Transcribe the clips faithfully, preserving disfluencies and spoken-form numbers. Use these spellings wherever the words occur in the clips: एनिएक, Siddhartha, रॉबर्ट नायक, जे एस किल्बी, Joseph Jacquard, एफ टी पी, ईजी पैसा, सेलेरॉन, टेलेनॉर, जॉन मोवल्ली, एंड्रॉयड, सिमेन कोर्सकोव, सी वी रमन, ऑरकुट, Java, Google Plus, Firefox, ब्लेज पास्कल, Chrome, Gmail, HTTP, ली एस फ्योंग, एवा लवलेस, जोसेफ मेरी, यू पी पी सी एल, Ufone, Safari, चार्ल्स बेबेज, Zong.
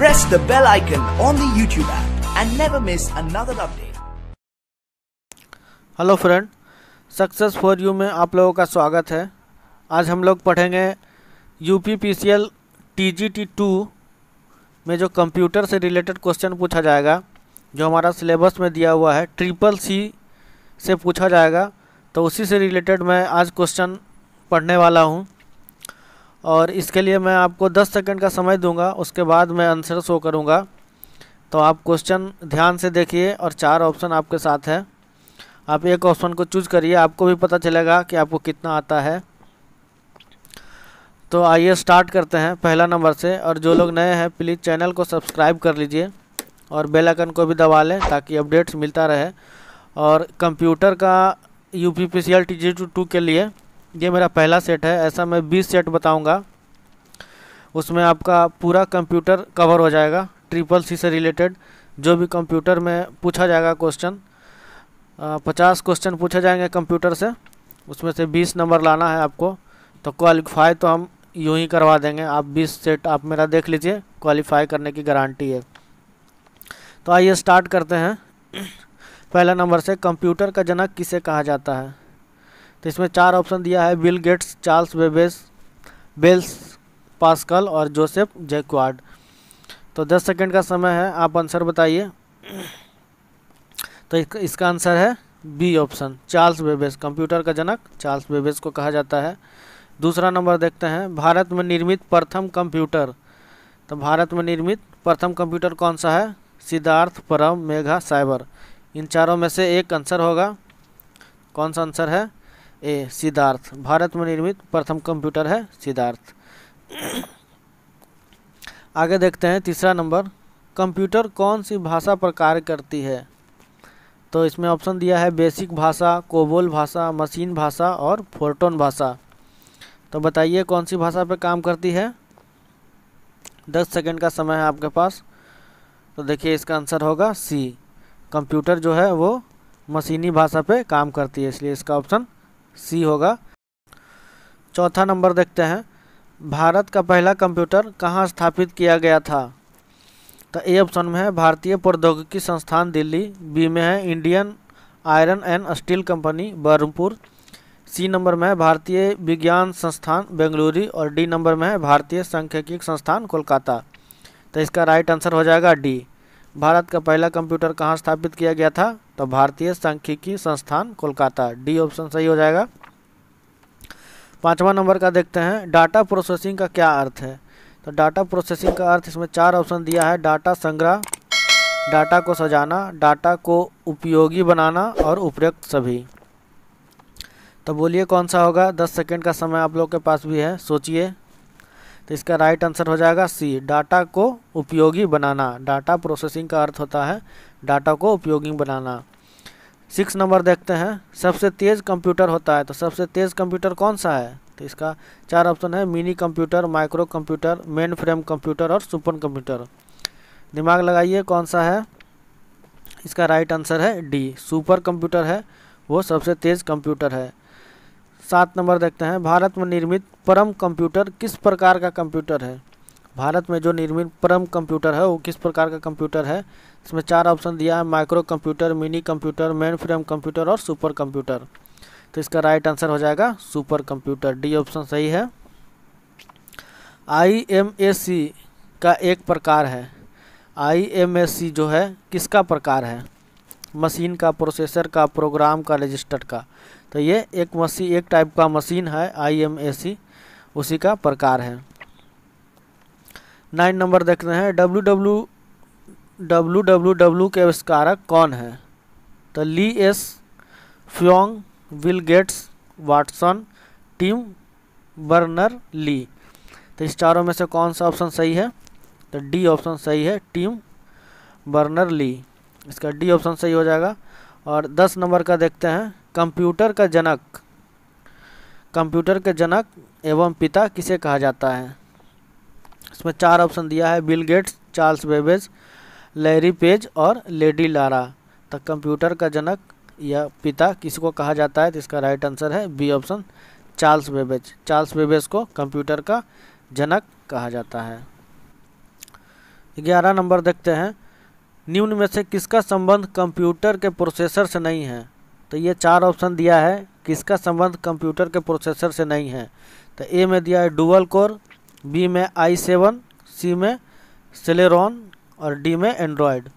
Press the bell icon on the YouTube app and never miss another update. Hello friend, success for you में आप लोगों का स्वागत है। आज हम लोग पढ़ेंगे यू पी पी सी एल T G T two में जो कंप्यूटर से रिलेटेड क्वेश्चन पूछा जाएगा, जो हमारा सिलेबस में दिया हुआ है ट्रिपल सी से पूछा जाएगा। तो उसी से रिलेटेड मैं आज क्वेश्चन पढ़ने वाला हूँ और इसके लिए मैं आपको दस सेकंड का समय दूंगा, उसके बाद मैं आंसर शो करूंगा। तो आप क्वेश्चन ध्यान से देखिए और चार ऑप्शन आपके साथ है, आप एक ऑप्शन को चूज करिए, आपको भी पता चलेगा कि आपको कितना आता है। तो आइए स्टार्ट करते हैं पहला नंबर से। और जो लोग नए हैं प्लीज़ चैनल को सब्सक्राइब कर लीजिए और बेल आइकन को भी दबा लें ताकि अपडेट्स मिलता रहे। और कंप्यूटर का यू पी पी सी एल T G T two two लिए ये मेरा पहला सेट है, ऐसा मैं बीस सेट बताऊंगा, उसमें आपका पूरा कंप्यूटर कवर हो जाएगा। ट्रिपल सी से रिलेटेड जो भी कंप्यूटर में पूछा जाएगा क्वेश्चन, पचास क्वेश्चन पूछे जाएंगे कंप्यूटर से, उसमें से बीस नंबर लाना है आपको। तो क्वालिफाई तो हम यूं ही करवा देंगे, आप बीस सेट आप मेरा देख लीजिए, क्वालिफाई करने की गारंटी है। तो आइए स्टार्ट करते हैं पहला नंबर से। कंप्यूटर का जनक किसे कहा जाता है? तो इसमें चार ऑप्शन दिया है, Bill Gates, चार्ल्स बेबेज, Blaise Pascal और जोसेफ जैक्वार्ड। तो दस सेकंड का समय है, आप आंसर बताइए। तो इसका आंसर है B option, चार्ल्स बेबेज। Computer का जनक चार्ल्स बेबेज को कहा जाता है। दूसरा नंबर देखते हैं, भारत में निर्मित प्रथम कंप्यूटर। तो भारत में निर्मित प्रथम कंप्यूटर कौन सा है? सिद्धार्थ, परम, मेघा, साइबर। इन चारों में से एक आंसर होगा। कौन सा आंसर है? ए, सिद्धार्थ। भारत में निर्मित प्रथम कंप्यूटर है सिद्धार्थ। आगे देखते हैं तीसरा नंबर, कंप्यूटर कौन सी भाषा पर कार्य करती है? तो इसमें ऑप्शन दिया है बेसिक भाषा, कोबोल भाषा, मशीन भाषा और फोरट्रॉन भाषा। तो बताइए कौन सी भाषा पर काम करती है? दस सेकंड का समय है आपके पास। तो देखिए इसका आंसर होगा सी, कंप्यूटर जो है वो मशीनी भाषा पे काम करती है, इसलिए इसका ऑप्शन सी होगा। चौथा नंबर देखते हैं, भारत का पहला कंप्यूटर कहाँ स्थापित किया गया था? तो ए ऑप्शन में है भारतीय प्रौद्योगिकी संस्थान दिल्ली, बी में है Indian iron and steel company Berhampur, C number में है भारतीय विज्ञान संस्थान बेंगलुरु और डी नंबर में है भारतीय सांख्यिकी संस्थान कोलकाता। तो इसका राइट आंसर हो जाएगा डी। भारत का पहला कंप्यूटर कहाँ स्थापित किया गया था? तो भारतीय सांख्यिकी संस्थान कोलकाता, डी ऑप्शन सही हो जाएगा। पाँचवा नंबर का देखते हैं, डाटा प्रोसेसिंग का क्या अर्थ है? तो डाटा प्रोसेसिंग का अर्थ इसमें चार ऑप्शन दिया है, डाटा संग्रह, डाटा को सजाना, डाटा को उपयोगी बनाना और उपरोक्त सभी। तो बोलिए कौन सा होगा? दस सेकेंड का समय आप लोग के पास भी है, सोचिए। तो इसका राइट आंसर हो जाएगा सी, डाटा को उपयोगी बनाना। डाटा प्रोसेसिंग का अर्थ होता है डाटा को उपयोगी बनाना। सिक्स नंबर देखते हैं, सबसे तेज़ कंप्यूटर होता है। तो सबसे तेज़ कंप्यूटर कौन सा है? तो इसका चार ऑप्शन है, mini computer, micro computer, mainframe computer और सुपर कंप्यूटर। दिमाग लगाइए कौन सा है? इसका राइट आंसर है डी, सुपर कंप्यूटर है वो सबसे तेज़ कंप्यूटर है। सात नंबर देखते हैं, भारत में निर्मित परम कंप्यूटर किस प्रकार का कंप्यूटर है? भारत में जो निर्मित परम कंप्यूटर है वो किस प्रकार का कंप्यूटर है? इसमें चार ऑप्शन दिया है, micro computer, mini computer, mainframe computer और सुपर कंप्यूटर। तो इसका राइट आंसर हो जाएगा सुपर कंप्यूटर, डी ऑप्शन सही है। आई एम एस सी का एक प्रकार है। आई एम एस सी जो है किसका प्रकार है? मशीन का, प्रोसेसर का, प्रोग्राम का, रजिस्टर का। तो ये एक मशीन, एक टाइप का मशीन है आईएमएसी, उसी का प्रकार है। नाइन नंबर देखते हैं, W W W W W के आविष्कारक कौन है? तो ली एस फ्योंग, Bill Gates, Watson, Tim burner Lee. तो इस चारों में से कौन सा ऑप्शन सही है? तो डी ऑप्शन सही है, टिम बर्नर ली, इसका डी ऑप्शन सही हो जाएगा। और दस नंबर का देखते हैं, कंप्यूटर का जनक, कंप्यूटर के जनक एवं पिता किसे कहा जाता है? इसमें चार ऑप्शन दिया है, Bill Gates, चार्ल्स बेबेज, Larry Page और लेडी लारा। तो कंप्यूटर का जनक या पिता किसको कहा जाता है? तो इसका राइट आंसर है B option, चार्ल्स बेबेज। चार्ल्स बेबेज को कंप्यूटर का जनक कहा जाता है। ग्यारह नंबर देखते हैं, निम्न में से किसका संबंध कंप्यूटर के प्रोसेसर से नहीं है। तो ये चार ऑप्शन दिया है, किसका संबंध कंप्यूटर के प्रोसेसर से नहीं है। तो ए में दिया है डुअल कोर, बी में आई सेवन, सी में सेलेरॉन और डी में एंड्रॉयड।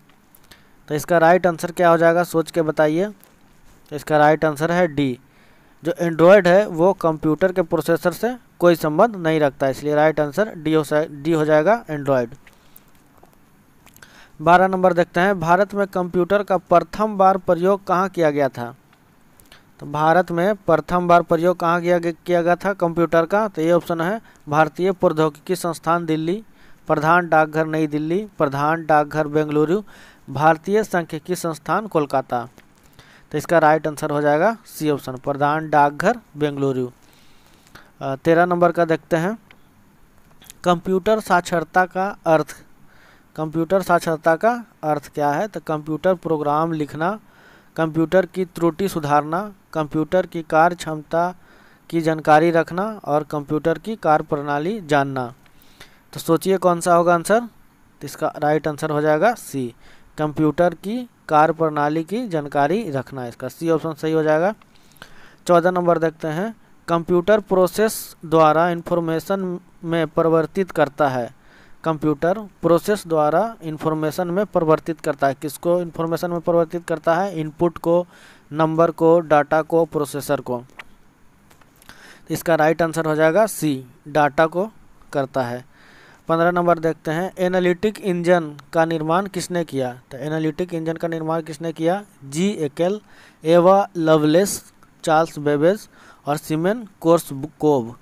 तो इसका राइट आंसर क्या हो जाएगा, सोच के बताइए। तो इसका राइट आंसर है डी, जो एंड्रॉयड है वो कंप्यूटर के प्रोसेसर से कोई संबंध नहीं रखता, इसलिए राइट आंसर डी हो डी हो जाएगा एंड्रॉयड। बारह नंबर देखते हैं, भारत में कंप्यूटर का प्रथम बार प्रयोग कहाँ किया गया था। तो भारत में प्रथम बार प्रयोग कहाँ किया किया गया था कंप्यूटर का। तो ये ऑप्शन है भारतीय प्रौद्योगिकी संस्थान दिल्ली, प्रधान डाकघर नई दिल्ली, प्रधान डाकघर बेंगलुरु, भारतीय सांख्यिकी संस्थान कोलकाता। तो इसका राइट आंसर हो जाएगा सी ऑप्शन, प्रधान डाकघर बेंगलुरु। तेरह नंबर का देखते हैं, कंप्यूटर साक्षरता का अर्थ। कंप्यूटर साक्षरता का अर्थ क्या है। तो कंप्यूटर प्रोग्राम लिखना, कंप्यूटर की त्रुटि सुधारना, कंप्यूटर की कार्य क्षमता की जानकारी रखना और कंप्यूटर की कार्य प्रणाली जानना। तो सोचिए कौन सा होगा आंसर। तो इसका राइट आंसर हो जाएगा सी, कंप्यूटर की कार्य प्रणाली की जानकारी रखना, इसका सी ऑप्शन सही हो जाएगा। चौदह नंबर देखते हैं, कंप्यूटर प्रोसेस द्वारा इंफॉर्मेशन में परिवर्तित करता है। कंप्यूटर प्रोसेस द्वारा इंफॉर्मेशन में परिवर्तित करता है, किसको इंफॉर्मेशन में परिवर्तित करता है, इनपुट को, नंबर को, डाटा को, प्रोसेसर को। इसका राइट आंसर हो जाएगा सी, डाटा को करता है। पंद्रह नंबर देखते हैं, एनालिटिक इंजन का निर्माण किसने किया। तो एनालिटिक इंजन का निर्माण किसने किया, जी एकल, एवा लवलेस, चार्ल्स बेबेज और सिमेन कोर्सकोव।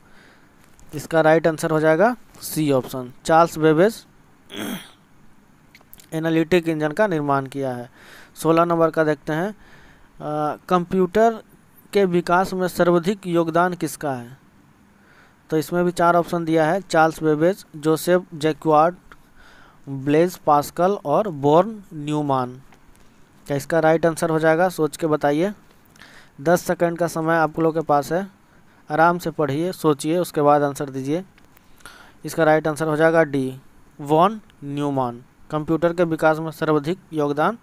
इसका राइट आंसर हो जाएगा C option, चार्ल्स बेबेज analytic engine का निर्माण किया है। सोलह नंबर का देखते हैं, कंप्यूटर के विकास में सर्वाधिक योगदान किसका है। तो इसमें भी चार ऑप्शन दिया है, चार्ल्स बेबेज, Joseph Jacquard, ब्लेज पास्कल और वॉन न्यूमैन। क्या इसका राइट आंसर हो जाएगा, सोच के बताइए। दस सेकंड का समय आप लोगों के पास है, आराम से पढ़िए, सोचिए, उसके बाद आंसर दीजिए। इसका राइट आंसर हो जाएगा डी, वॉन न्यूमैन। कंप्यूटर के विकास में सर्वाधिक योगदान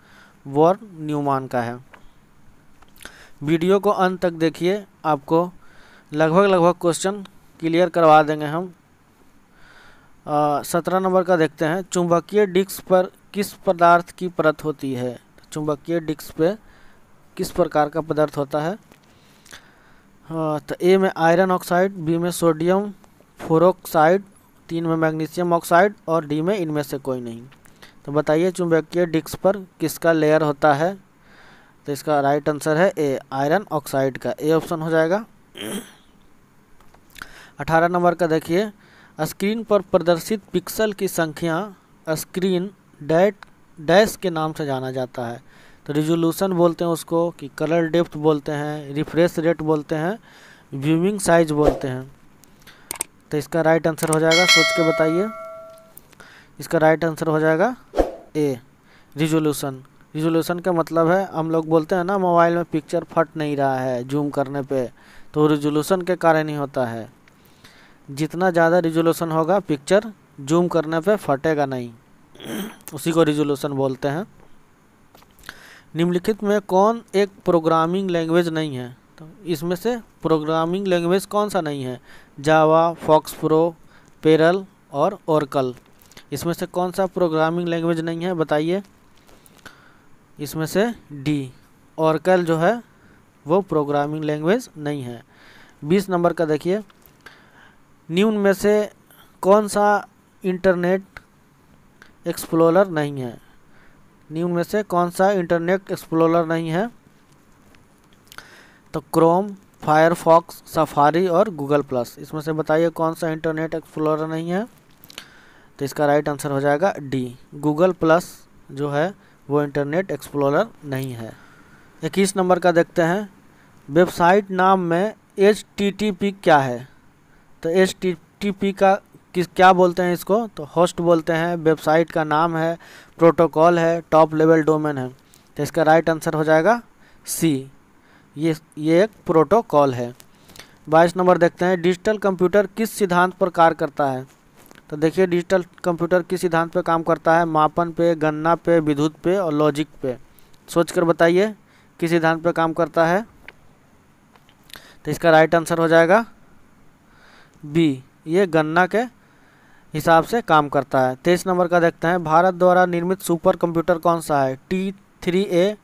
वॉन न्यूमैन का है। वीडियो को अंत तक देखिए, आपको लगभग लगभग क्वेश्चन क्लियर करवा देंगे हम। सत्रह नंबर का देखते हैं, चुंबकीय डिस्क पर किस पदार्थ की परत होती है। चुंबकीय डिस्क पे किस प्रकार का पदार्थ होता है। आ, तो ए में आयरन ऑक्साइड, बी में सोडियम फ्लोराइड, तीन में मैग्नीशियम ऑक्साइड और डी में इनमें से कोई नहीं। तो बताइए चुंबकीय डिस्क पर किसका लेयर होता है। तो इसका राइट आंसर है ए, आयरन ऑक्साइड का, ए ऑप्शन हो जाएगा। अठारह नंबर का देखिए, स्क्रीन पर प्रदर्शित पिक्सल की संख्या स्क्रीन डैट डैश के नाम से जाना जाता है। तो रिजोल्यूशन बोलते हैं उसको, कि कलर डेप्थ बोलते हैं, रिफ्रेश रेट बोलते हैं, व्यूइंग साइज बोलते हैं। तो इसका राइट आंसर हो जाएगा, सोच के बताइए। इसका राइट आंसर हो जाएगा ए, रिजोल्यूशन। रिजोल्यूशन का मतलब है, हम लोग बोलते हैं ना मोबाइल में पिक्चर फट नहीं रहा है जूम करने पे, तो रिजोल्यूशन के कारण ही होता है। जितना ज़्यादा रिजोल्यूशन होगा पिक्चर जूम करने पे फटेगा नहीं, उसी को रिजोल्यूशन बोलते हैं। निम्नलिखित में कौन एक प्रोग्रामिंग लैंग्वेज नहीं है। तो इसमें से प्रोग्रामिंग लैंग्वेज कौन सा नहीं है, जावा, फॉक्सप्रो, पेरल और ओरेकल। इसमें से कौन सा प्रोग्रामिंग लैंग्वेज नहीं है बताइए। इसमें से डी, ओरेकल जो है वो प्रोग्रामिंग लैंग्वेज नहीं है। बीस नंबर का देखिए, निम्न में से कौन सा इंटरनेट एक्सप्लोरर नहीं है। निम्न में से कौन सा इंटरनेट एक्सप्लोरर नहीं है। तो क्रोम, फायरफॉक्स, सफारी और गूगल प्लस। इसमें से बताइए कौन सा इंटरनेट एक्सप्लोरर नहीं है। तो इसका राइट आंसर हो जाएगा डी, गूगल प्लस जो है वो इंटरनेट एक्सप्लोरर नहीं है। इक्कीस नंबर का देखते हैं, वेबसाइट नाम में एच टी टी पी क्या है। तो एच टी टी पी का किस क्या बोलते हैं इसको, तो होस्ट बोलते हैं, वेबसाइट का नाम है, प्रोटोकॉल है, टॉप लेवल डोमेन है। तो इसका राइट आंसर हो जाएगा सी, ये ये एक प्रोटोकॉल है। बाईस नंबर देखते हैं, डिजिटल कंप्यूटर किस सिद्धांत पर कार्य करता है। तो तो देखिए डिजिटल कंप्यूटर किस सिद्धांत पे काम करता है, मापन पे, गणना पे, विद्युत पे और लॉजिक पे। सोचकर बताइए किस सिद्धांत पे काम करता है। तो इसका राइट आंसर हो जाएगा बी, ये गणना के हिसाब से काम करता है। तेईस नंबर का देखते हैं, भारत द्वारा निर्मित सुपर कंप्यूटर कौन सा है? टी थ्री ए,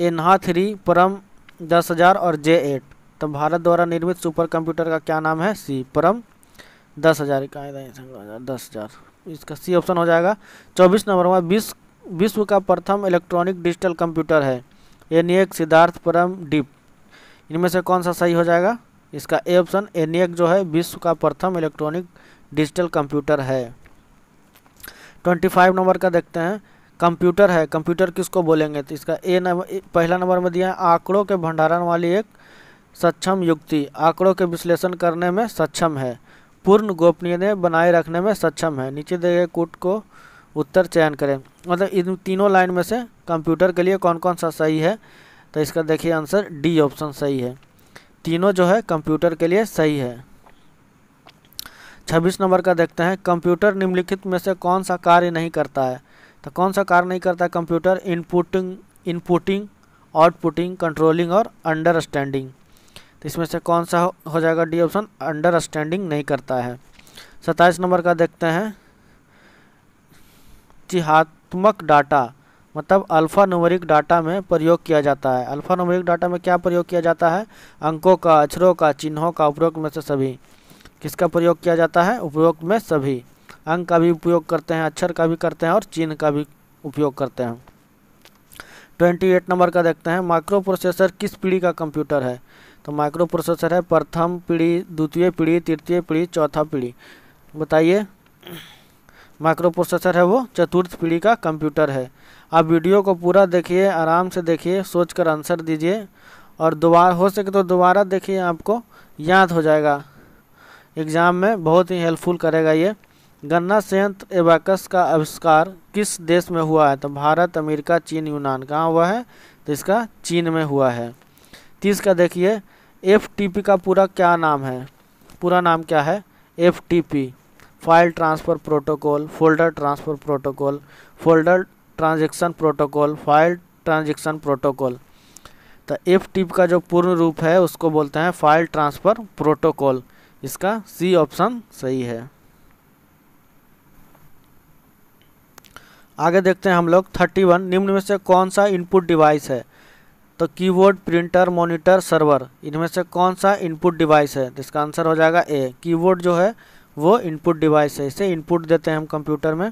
एनहा थ्री, परम दस हज़ार और जे एट। तो भारत द्वारा निर्मित सुपर कंप्यूटर का क्या नाम है? सी, परम दस हज़ार इकाई दस हज़ार, इसका सी ऑप्शन हो जाएगा। चौबीस नंबर में विश्व विश्व का प्रथम इलेक्ट्रॉनिक डिजिटल कंप्यूटर है, एनिएक, सिद्धार्थ, परम, डीप। इनमें से कौन सा सही हो जाएगा? इसका ए ऑप्शन, एनिएक जो है विश्व का प्रथम इलेक्ट्रॉनिक डिजिटल कंप्यूटर है। पच्चीस नंबर का देखते हैं, कंप्यूटर है, कंप्यूटर किसको बोलेंगे? तो इसका ए नंबर, पहला नंबर में दिया है आंकड़ों के भंडारण वाली एक सक्षम युक्ति, आंकड़ों के विश्लेषण करने में सक्षम है, पूर्ण गोपनीयता बनाए रखने में सक्षम है। नीचे दिए गए कूट को उत्तर चयन करें। मतलब इन तीनों लाइन में से कंप्यूटर के लिए कौन कौन सा सही है? तो इसका देखिए आंसर डी ऑप्शन सही है, तीनों जो है कंप्यूटर के लिए सही है। छब्बीस नंबर का देखते हैं, कंप्यूटर निम्नलिखित में से कौन सा कार्य नहीं करता है? तो कौन सा कार्य नहीं करता computer? Inputting, inputting, outputting, controlling और अंडरस्टैंडिंग। तो इसमें से कौन सा हो, हो जाएगा डी ऑप्शन, अंडरस्टैंडिंग नहीं करता है। सत्ताईस नंबर का देखते हैं, चिहात्मक डाटा मतलब अल्फ़ा न्यूमेरिक डाटा में प्रयोग किया जाता है। अल्फ़ा न्यूमेरिक डाटा में क्या प्रयोग किया जाता है? अंकों का, अक्षरों का, चिन्हों का, उपरोक्त में से सभी। किसका प्रयोग किया जाता है? उपरोक्त में सभी। अंक का भी उपयोग करते हैं, अक्षर का भी करते हैं और चिन्ह का भी उपयोग करते हैं। अट्ठाईस नंबर का देखते हैं, माइक्रो प्रोसेसर किस पीढ़ी का कंप्यूटर है? तो माइक्रो प्रोसेसर है प्रथम पीढ़ी, द्वितीय पीढ़ी, तृतीय पीढ़ी, चौथा पीढ़ी। बताइए माइक्रो प्रोसेसर है वो चतुर्थ पीढ़ी का कंप्यूटर है। आप वीडियो को पूरा देखिए, आराम से देखिए, सोचकर आंसर दीजिए और दोबारा हो सके तो दोबारा देखिए, आपको याद हो जाएगा, एग्ज़ाम में बहुत ही हेल्पफुल करेगा ये। गन्ना संयंत्र एबाकस का आविष्कार किस देश में हुआ है? तो भारत, अमेरिका, चीन, यूनान। कहाँ हुआ है? तो इसका चीन में हुआ है। तीस का देखिए, एफ टी पी का पूरा क्या नाम है? पूरा नाम क्या है? एफ टी पी, file transfer protocol, folder transfer protocol, folder transaction protocol, file transaction protocol. तो एफ टी पी का जो पूर्ण रूप है उसको बोलते हैं फाइल ट्रांसफ़र प्रोटोकॉल। इसका सी ऑप्शन सही है। आगे देखते हैं हम लोग इकतीस, निम्न में से कौन सा इनपुट डिवाइस है? तो कीबोर्ड, प्रिंटर, मॉनिटर, सर्वर। इनमें से कौन सा इनपुट डिवाइस है? तो इसका आंसर हो जाएगा ए, कीबोर्ड जो है वो इनपुट डिवाइस है, इसे इनपुट देते हैं हम कंप्यूटर में।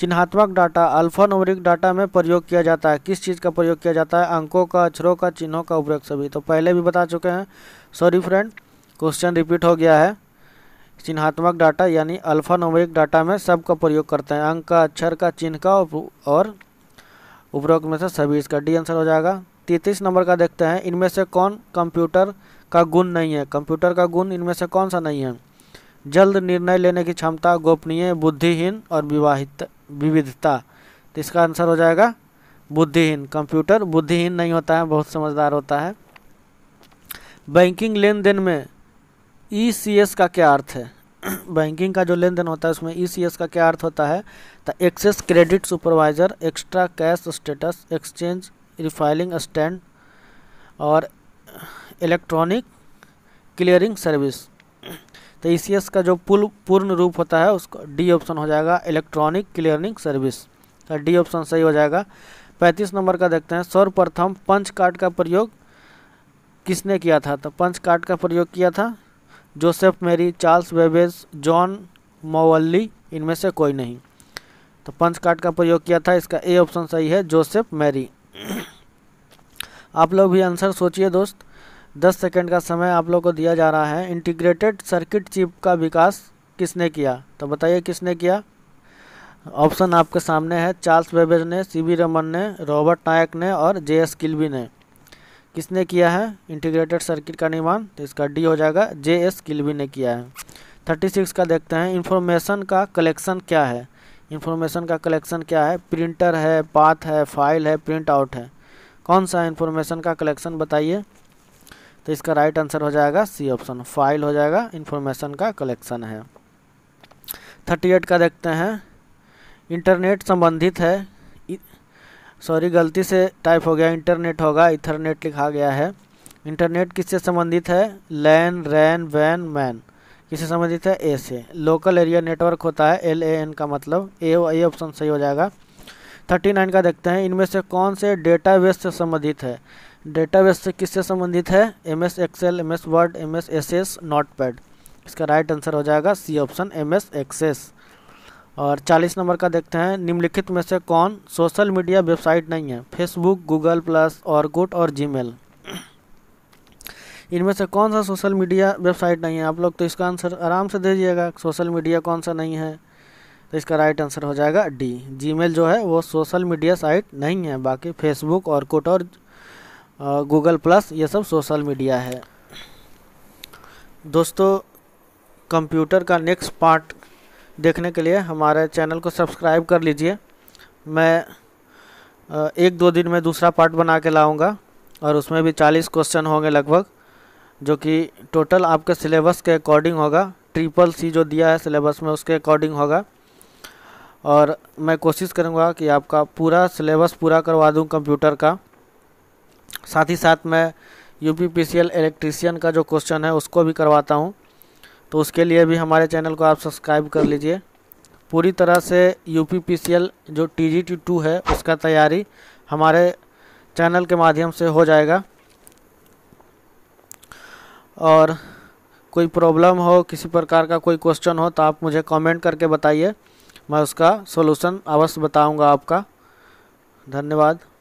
चिन्हात्मक डाटा अल्फा न्यूमेरिक डाटा में प्रयोग किया जाता है, किस चीज़ का प्रयोग किया जाता है? अंकों का, अक्षरों का, चिन्हों का, उपरोक्त सभी। तो पहले भी बता चुके हैं, सॉरी फ्रेंड, क्वेश्चन रिपीट हो गया है। चिन्हात्मक डाटा यानी अल्फा न्यूमेरिक डाटा में सब का प्रयोग करते हैं, अंक का, अक्षर का, चिन्ह का और उपरोक्त में से सभी। इसका डी आंसर हो जाएगा। तैंतीस नंबर का देखते हैं, इनमें से कौन कंप्यूटर का गुण नहीं है? कंप्यूटर का गुण इनमें से कौन सा नहीं है? जल्द निर्णय लेने की क्षमता, गोपनीय, बुद्धिहीन और विवाहित विविधता। तो इसका आंसर हो जाएगा बुद्धिहीन। कंप्यूटर बुद्धिहीन नहीं होता है, बहुत समझदार होता है। बैंकिंग लेन देन में ई सी एस का क्या अर्थ है? बैंकिंग का जो लेन देन होता है उसमें ई सी एस का क्या अर्थ होता है? तो access, credit, supervisor, extra cash status, exchange, refiling stand और इलेक्ट्रॉनिक क्लियरिंग सर्विस। तो ई सी एस का जो पूर्ण पूर्ण रूप होता है उसको डी ऑप्शन हो जाएगा, इलेक्ट्रॉनिक क्लियरिंग सर्विस। तो डी ऑप्शन सही हो जाएगा। पैंतीस नंबर का देखते हैं, सर्वप्रथम पंच कार्ड का प्रयोग किसने किया था? तो पंच कार्ड का प्रयोग किया था जोसेफ मेरी, चार्ल्स बेबेज, जॉन मोवल्ली, इनमें से कोई नहीं। तो पंच कार्ड का प्रयोग किया था, इसका ए ऑप्शन सही है, जोसेफ मेरी। आप लोग भी आंसर सोचिए दोस्त, दस सेकंड का समय आप लोग को दिया जा रहा है। इंटीग्रेटेड सर्किट चिप का विकास किसने किया? तो बताइए किसने किया? ऑप्शन आपके सामने है, चार्ल्स बेबेज ने, सी वी रमन ने, रॉबर्ट नायक ने और जे एस किल्बी ने। किसने किया है इंटीग्रेटेड सर्किट का निर्माण? तो इसका डी हो जाएगा, जे एस किल्बी ने किया है। छत्तीस का देखते हैं, इन्फॉर्मेशन का कलेक्शन क्या है? इन्फॉर्मेशन का कलेक्शन क्या है? प्रिंटर है, पाथ है, फाइल है, प्रिंट आउट है। कौन सा इन्फॉर्मेशन का कलेक्शन बताइए? तो इसका राइट आंसर हो जाएगा सी ऑप्शन, फाइल हो जाएगा, इन्फॉर्मेशन का कलेक्शन है। थर्टी एट का देखते हैं, इंटरनेट संबंधित है, सॉरी गलती से टाइप हो गया, इंटरनेट होगा, इथरनेट लिखा गया है। इंटरनेट किससे संबंधित है? लैन, रैन, वैन, मैन। किससे संबंधित है? ए से। लोकल एरिया नेटवर्क होता है, एल ए एन का मतलब, ए ए ऑप्शन सही हो जाएगा। थर्टी नाइन का देखते हैं, इनमें से कौन से डेटाबेस से संबंधित है? डेटाबेस से किससे संबंधित है? M S Excel, M S Word, M S S S, Notepad. इसका राइट आंसर हो जाएगा C option, M S Access. और चालीस नंबर का देखते हैं, निम्नलिखित में से कौन सोशल मीडिया वेबसाइट नहीं है? फेसबुक, गूगल प्लस, ऑरकुट और जीमेल। इनमें से कौन सा सोशल मीडिया वेबसाइट नहीं है? आप लोग तो इसका आंसर आराम से दीजिएगा, सोशल मीडिया कौन सा नहीं है, तो इसका राइट आंसर हो जाएगा डी। जीमेल जो है वो सोशल मीडिया साइट नहीं है, बाकी फेसबुक, ऑरकुट और गूगल प्लस ये सब सोशल मीडिया है। दोस्तों, कंप्यूटर का नेक्स्ट पार्ट देखने के लिए हमारे चैनल को सब्सक्राइब कर लीजिए। मैं एक दो दिन में दूसरा पार्ट बना के लाऊंगा और उसमें भी चालीस क्वेश्चन होंगे लगभग, जो कि टोटल आपके सिलेबस के अकॉर्डिंग होगा, ट्रिपल सी जो दिया है सिलेबस में उसके अकॉर्डिंग होगा। और मैं कोशिश करूंगा कि आपका पूरा सिलेबस पूरा करवा दूं कंप्यूटर का। साथ ही साथ मैं यू पी पी सी एल electrician का जो क्वेश्चन है उसको भी करवाता हूं, तो उसके लिए भी हमारे चैनल को आप सब्सक्राइब कर लीजिए। पूरी तरह से यू पी पी सी एल जो टी जी टी टू है उसका तैयारी हमारे चैनल के माध्यम से हो जाएगा। और कोई प्रॉब्लम हो, किसी प्रकार का कोई क्वेश्चन हो, तो आप मुझे कमेंट करके बताइए, मैं उसका सॉल्यूशन अवश्य बताऊंगा आपका। धन्यवाद।